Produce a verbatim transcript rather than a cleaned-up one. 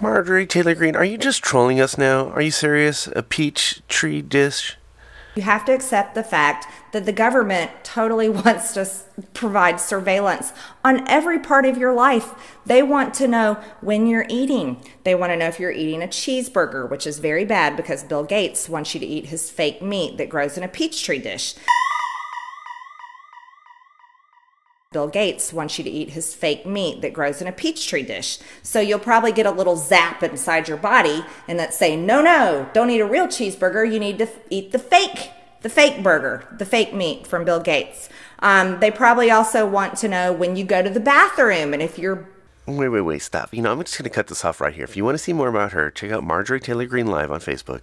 Marjorie Taylor Greene, are you just trolling us now? Are you serious? A peach tree dish? You have to accept the fact that the government totally wants to provide surveillance on every part of your life. They want to know when you're eating. They want to know if you're eating a cheeseburger, which is very bad because Bill Gates wants you to eat his fake meat that grows in a peach tree dish. Bill Gates wants you to eat his fake meat that grows in a peach tree dish. So you'll probably get a little zap inside your body and that's saying, no, no, don't eat a real cheeseburger. You need to eat the fake, the fake burger, the fake meat from Bill Gates. Um, they probably also want to know when you go to the bathroom and if you're... Wait, wait, wait, stop. You know, I'm just going to cut this off right here. If you want to see more about her, check out Marjorie Taylor Greene Live on Facebook.